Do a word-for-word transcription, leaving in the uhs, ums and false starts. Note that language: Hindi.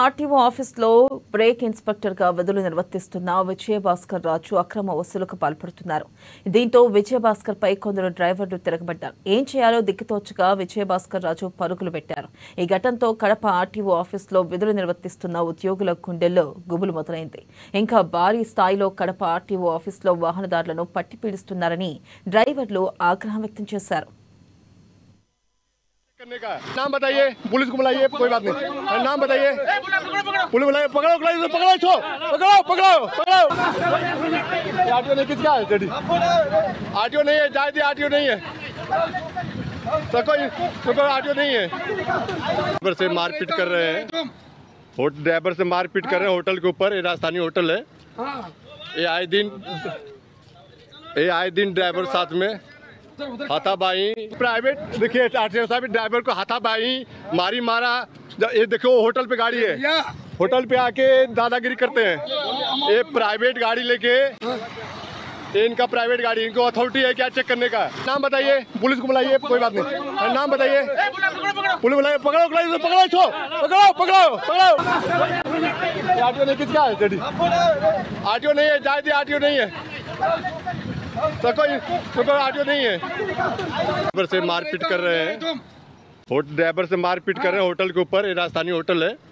ఆర్టీఓ ఆఫీసులో బ్రేక్ ఇన్స్పెక్టర్ గా విధులు నిర్వర్తిస్తున్న విజయభాస్కర్ రాజు అక్రమ వసూలుకు పాల్పడుతున్నారు. దీంతో విజయభాస్కర్ పై కొందరు డ్రైవర్లు తిరగబడ్డారు. ఏం చేయాలో దిక్కుతోచగా విజయభాస్కర్ రాజు పరుగులు పెట్టారు. ఈ ఘటనతో కడప ఆర్టీఓ ఆఫీసులో విధులు నిర్వర్తిస్తున్న ఉద్యోగుల గుండెల్లో గుబులు మొదలైంది. ఇంకా భారీ స్థాయిలో కడప ఆర్టీఓ ఆఫీసులో వాహనదారులను పట్టి పీడిస్తున్నారని డ్రైవర్లు ఆగ్రహం వ్యక్తం చేశారు. करने का नाम बताइए, पुलिस को बुलाइए, कोई बात नहीं, नाम बताइए, पुलिस बुलाइए, पकड़ो पकड़ो पकड़ो पकड़ो पकड़ो पकड़ो आरटीओ नहीं, किसका है डैडी? आरटीओ नहीं है, जायदी आरटीओ नहीं है, तो कोई तो आरटीओ नहीं है. ड्राइवर से मारपीट कर रहे हैं, ड्राइवर से मारपीट कर रहे हैं होटल के ऊपर. ये राजस्थानी होटल है, ये आए दिन ये आए दिन ड्राइवर साथ में हाथाबाई. प्राइवेट देखिए आरटीओ साहब ड्राइवर को हाथाबाई मारी मारा. ये देखो होटल पे गाड़ी है, होटल पे आके दादागिरी करते हैं. ये प्राइवेट गाड़ी लेके, ये इनका प्राइवेट गाड़ी, इनको अथॉरिटी है क्या चेक करने का? नाम बताइए, पुलिस को बुलाइए, कोई बात नहीं, नाम बताइए, पुलिस बुलाइए, पकड़ो पकड़ो पकड़ो पकड़ो पकड़ो पकड़ो आरटीओ नहीं, किसका है डैडी? आरटीओ नहीं है, जायदी आरटीओ नहीं है, तो कोई तो आरटीओ नहीं है. ड्राइवर से मारपीट कर रहे हैं, ड्राइवर से मारपीट कर रहे हैं होटल के ऊपर. ये राजस्थानी होटल है.